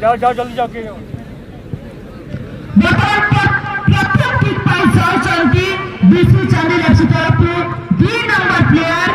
जाओ जाओ जल्दी जाओ के बीसवीं चांदी लक्ष्य तरफ तीन नंबर प्लेयर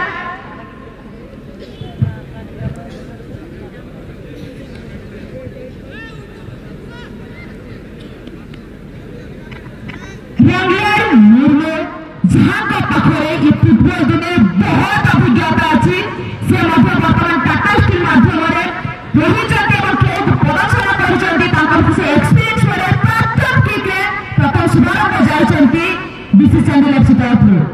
जहां का पकड़े कि फुटबॉल में बहुत अभिज्ञता अच्छी से मतलब अपना ताकत के माध्यम से वही जाते वक्त एक बहुत सारा परिचय की ताकत से एक्सपीरियंस मेरे ताकत के लिए तथा सुधार का जाय चलती बीसी चैनल अच्छी तरफ है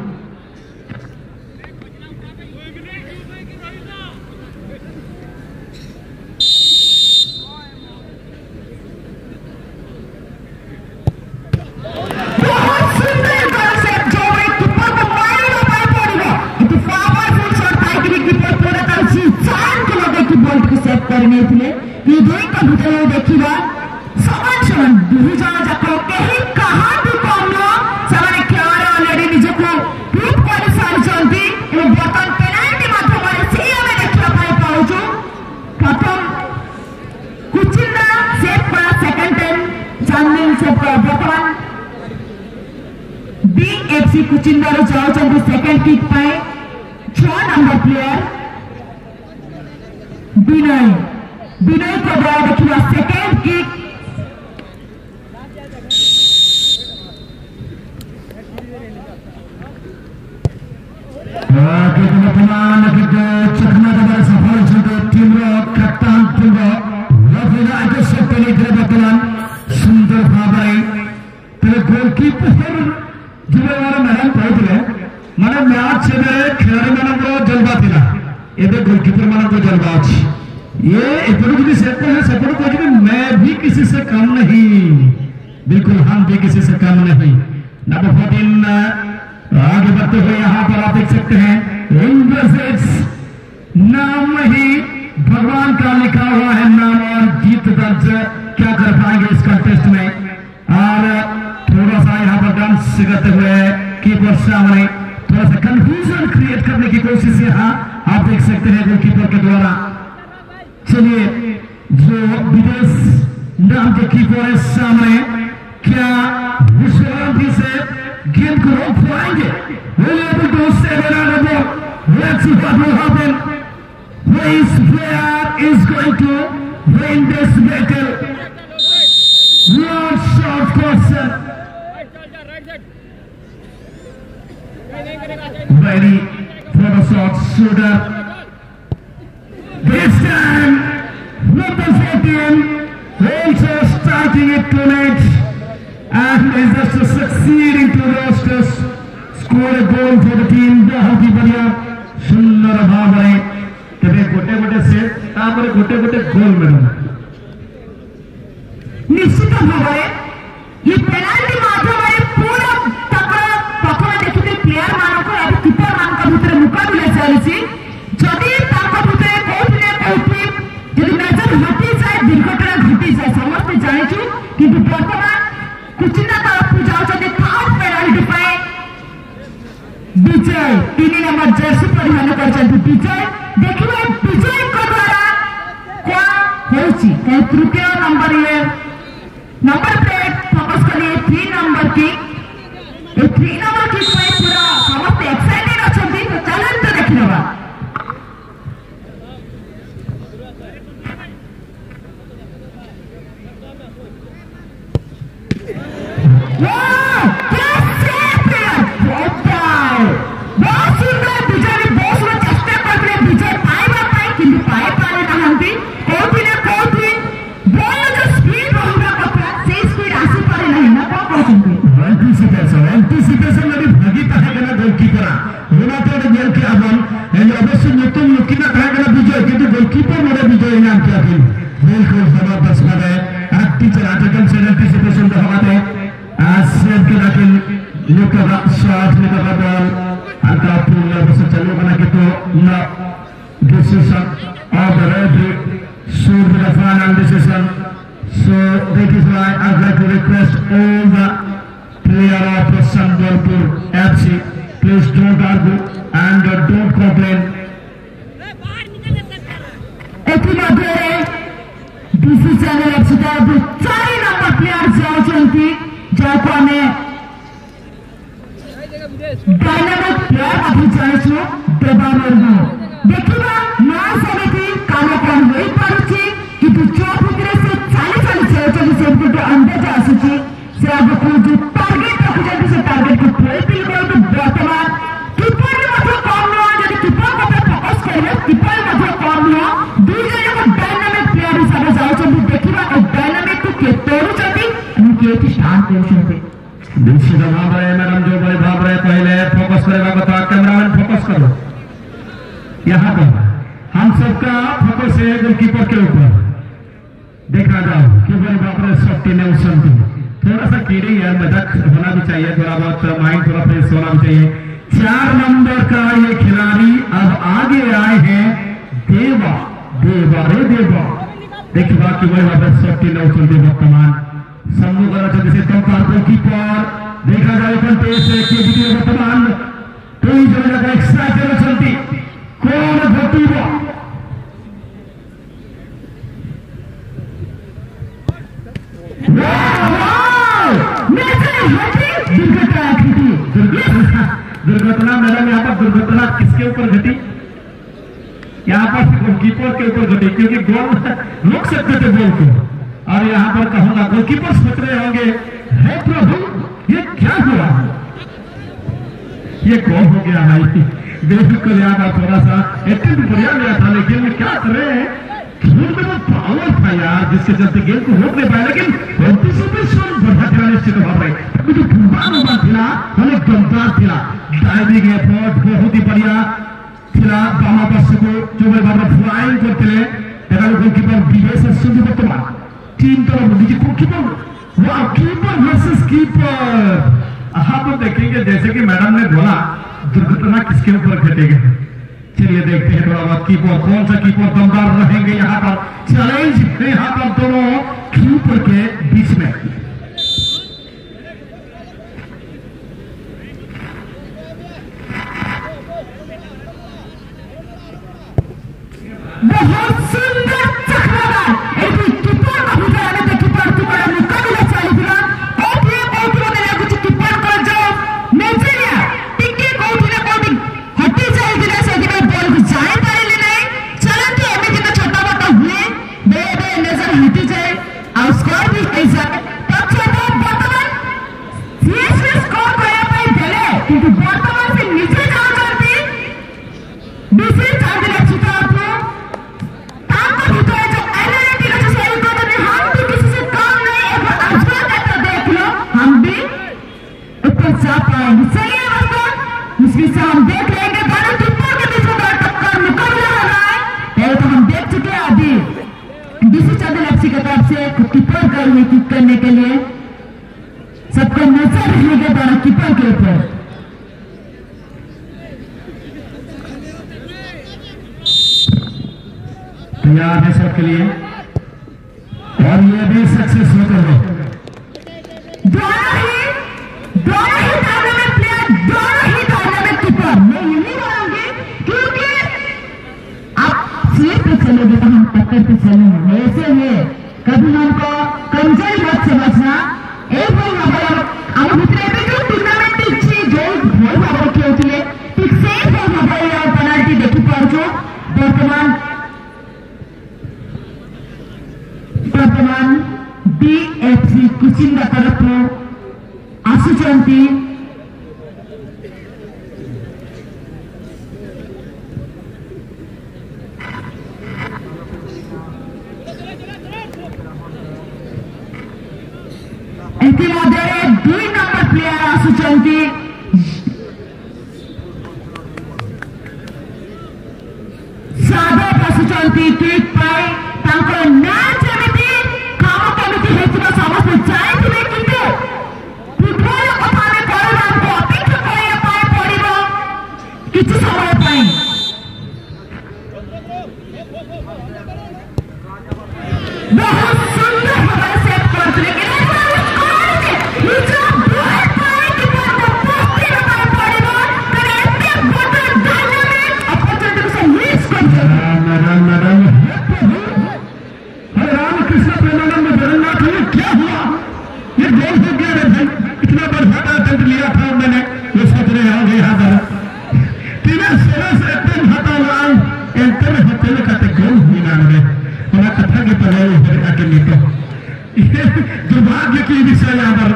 दुर्भाग्य की विषय यहाँ पर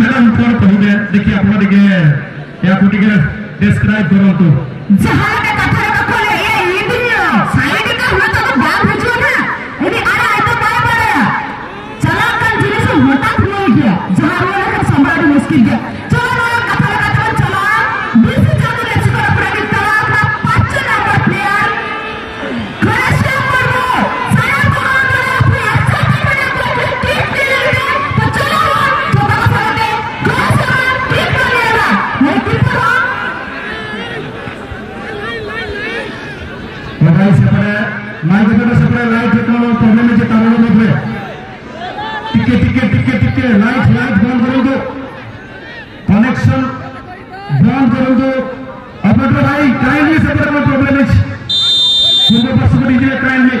मैडम कौन कहूँगे देखिए आप लोग के या कुटी के डिस्क्राइब करो तो जहाँ का कथा का खोले ये इंडिया साइड का होता तो बात हो जाएगा यदि आया तो बात आया चला कर जिले से होता नहीं गया जहाँ वो लोग संभाल मुश्किल गया चलो ना कथा का खोल चला बीसी चालू लेकर अपने तलाक का पाँच नंबर प्लेयर करेस्टा पर वो साया को आने अपने अच्छा की बने अपने टीम के लिए तो चलो तो बात हो गई करेस्टा टीम के लिए नहीं टीम मराई सपने माइक पे सपने लाइट करो पहले में जिताने में थे टिके टिके टिके टिके लाइट लाइट बंद करो दो कनेक्शन बंद करो दो अपने भाई काइंडली सपने में प्रॉब्लम है सुबह पर सुबह डीजे काइंडली